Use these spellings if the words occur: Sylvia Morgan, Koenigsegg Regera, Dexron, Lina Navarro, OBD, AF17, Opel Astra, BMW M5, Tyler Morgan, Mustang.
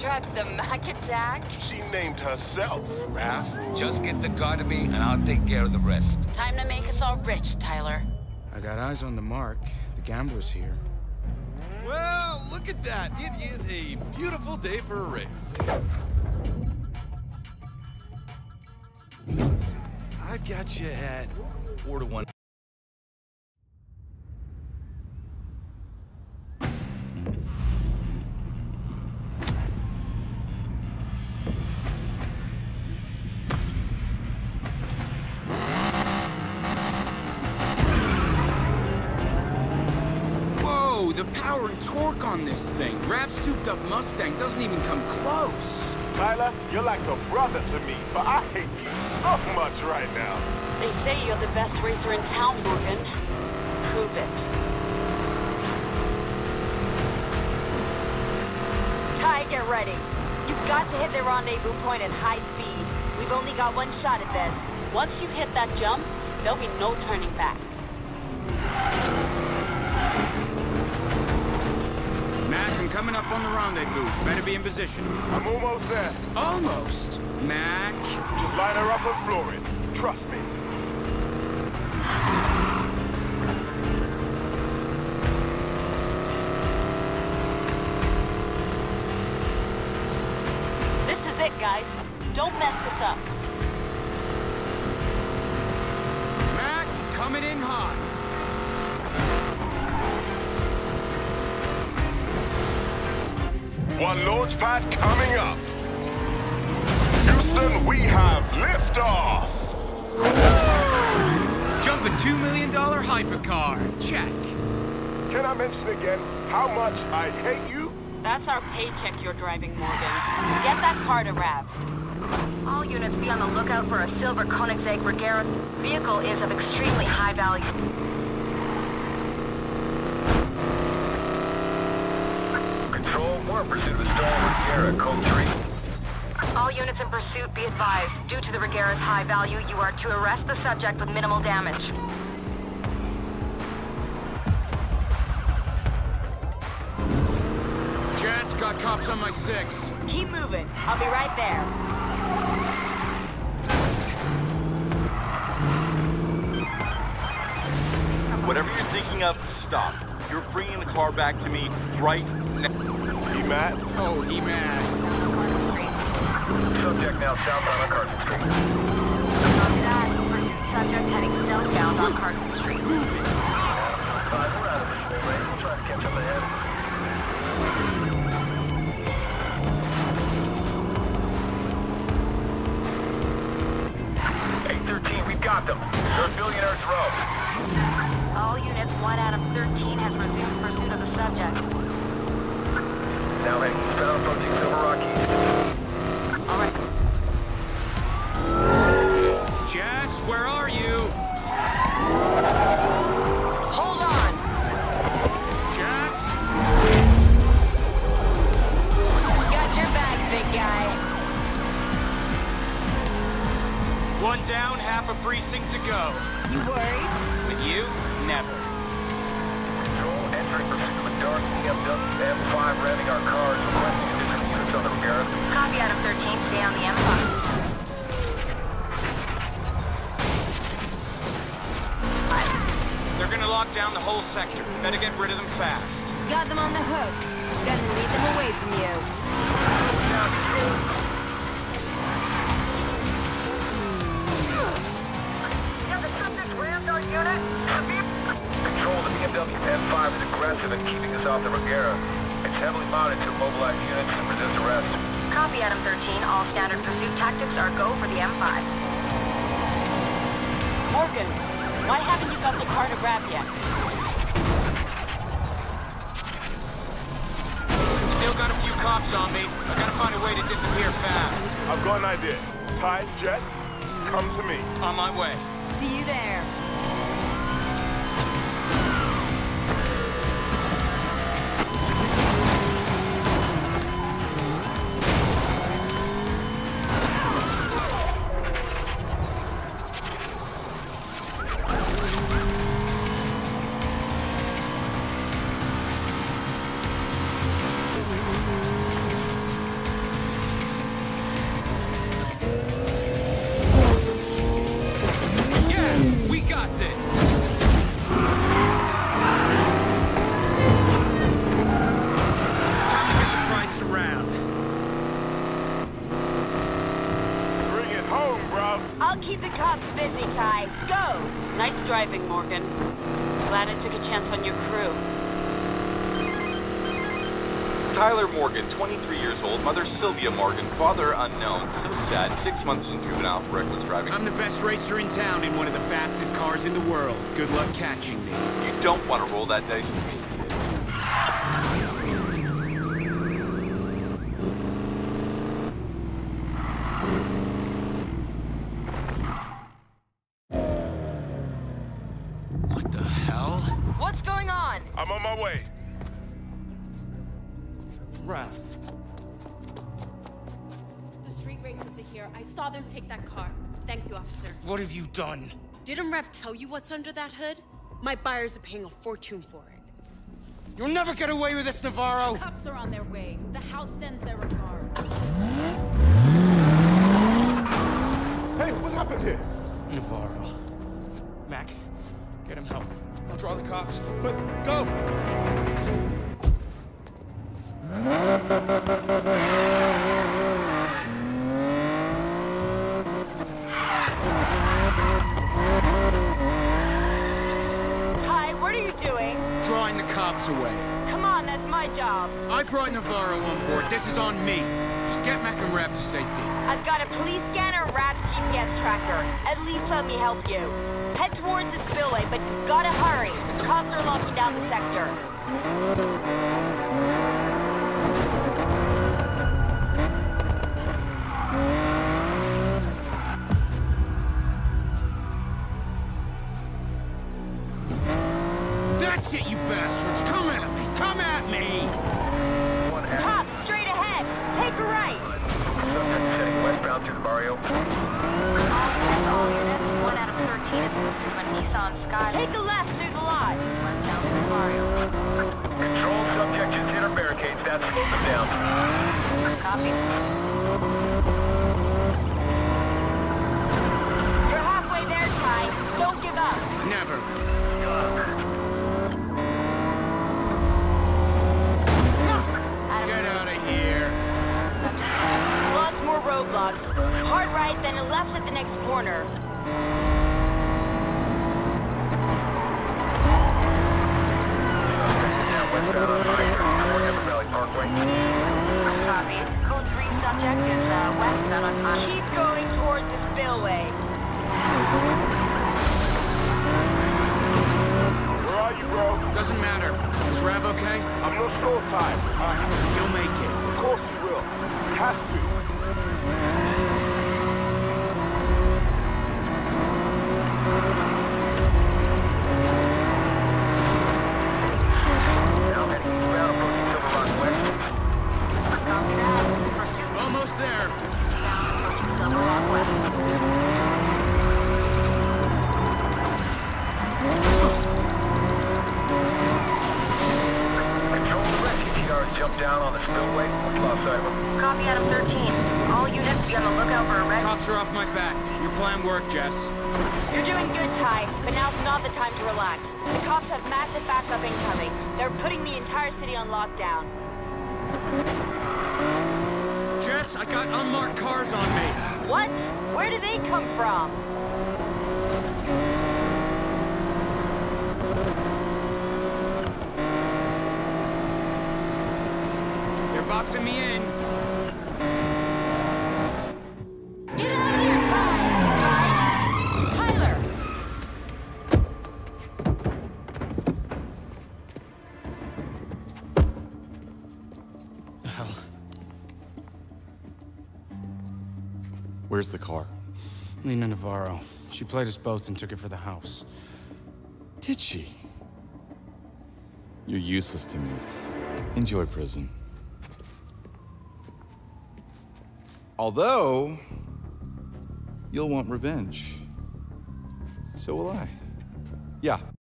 truck the Mac attack? She named herself, Raph. Just get the car to me and I'll take care of the rest. Time to make us all rich, Tyler. I got eyes on the mark. The gambler's here. Well, look at that. It is a beautiful day for a race. I've got you at 4-1. The power and torque on this thing. Raph's souped-up Mustang doesn't even come close. Tyler, you're like a brother to me, but I hate you so much right now. They say you're the best racer in town, Morgan. Prove it. Ty, get ready. You've got to hit the rendezvous point at high speed. We've only got one shot at this. Once you hit that jump, there'll be no turning back. Mac, I'm coming up on the rendezvous. Better be in position. I'm almost there. Almost? Mac? Just line her up and floor it. Trust me. This is it, guys. Don't mess this up. Mac, coming in hot. One launch pad coming up. Houston, we have liftoff. Jump a $2 million hypercar. Check. Can I mention again how much I hate you? That's our paycheck you're driving, Morgan. Get that car to Rav. All units be on the lookout for a silver Koenigsegg Regera. Vehicle is of extremely high value. Pursuit of Regera, code 3. All units in pursuit, be advised. Due to the Regera's high value, you are to arrest the subject with minimal damage. Jess, got cops on my 6. Keep moving. I'll be right there. Whatever you're thinking of, stop. You're bringing the car back to me right now. He mad? Oh, he mad. Subject now southbound on Carson Street. Copy that. Pursuit subject heading southbound on Carson Street. Moving. We're out of this full range. We'll try to catch up ahead. A13, we've got them. They're at Billionaire's Road. All units, 1 out of 13 has resumed pursuit of the subject. Now heading southbound approaching Silver Rockies. All right. Jess, where are you? Hold on. Jess? We got your back, big guy. 1 down, half a precinct to go. You worried? With you, never. Dark BMW M5 ramming our cars, requesting additional units on the Regera. Copy out of 13, stay on the M5. They're gonna lock down the whole sector. Better get rid of them fast. Got them on the hook. Gonna lead them away from you. Now the subject rammed our unit. Control, the BMW M5 is aggressive in keeping us off the Regera. It's heavily mounted to mobilize units and resist arrest. Copy, Adam 13. All standard pursuit tactics are go for the M5. Morgan, why haven't you got the car to grab yet? Still got a few cops on me. I gotta find a way to disappear fast. I've got an idea. Ty, Jet, come to me. On my way. See you there. I'll keep the cops busy, Ty. Go! Nice driving, Morgan. Glad I took a chance on your crew. Tyler Morgan, 23 years old, mother Sylvia Morgan, father unknown, suicide, 6 months in juvenile for reckless driving. I'm the best racer in town in one of the fastest cars in the world. Good luck catching me. You don't want to roll that dice with me. What have you done? Didn't Rev tell you what's under that hood? My buyers are paying a fortune for it. You'll never get away with this, Navarro! The cops are on their way. The house sends their regards. Hey, what happened here? Navarro. Mac, get him help. I'll draw the cops, but go! Away. Come on, that's my job. I brought Navarro on board. This is on me. Just get Mac and Rav to safety. I've got a police scanner, Rav's GPS tracker. At least let me help you. Head towards the spillway, but you've got to hurry. The cops are locking down the sector. That's it, you bastard! Take a left through the lot. Control, subject just hit our barricades. That's slow them down. Copy. You're halfway there, Ty. Don't give up. Never. Get out of here. Lots more roadblocks. Hard right, then a left at the next corner. Copy. Code 3 subject is westbound on time. Keep going towards the spillway. Where are you, bro? Doesn't matter. Is Rav okay? I'm no score time. You'll make it. Of course you will. You have to. Boxing me in. Get out of here, Ty! Tyler! The hell? Where's the car? Lina Navarro. She played us both and took it for the house. Did she? You're useless to me. Enjoy prison. Although, you'll want revenge. So will I. Yeah.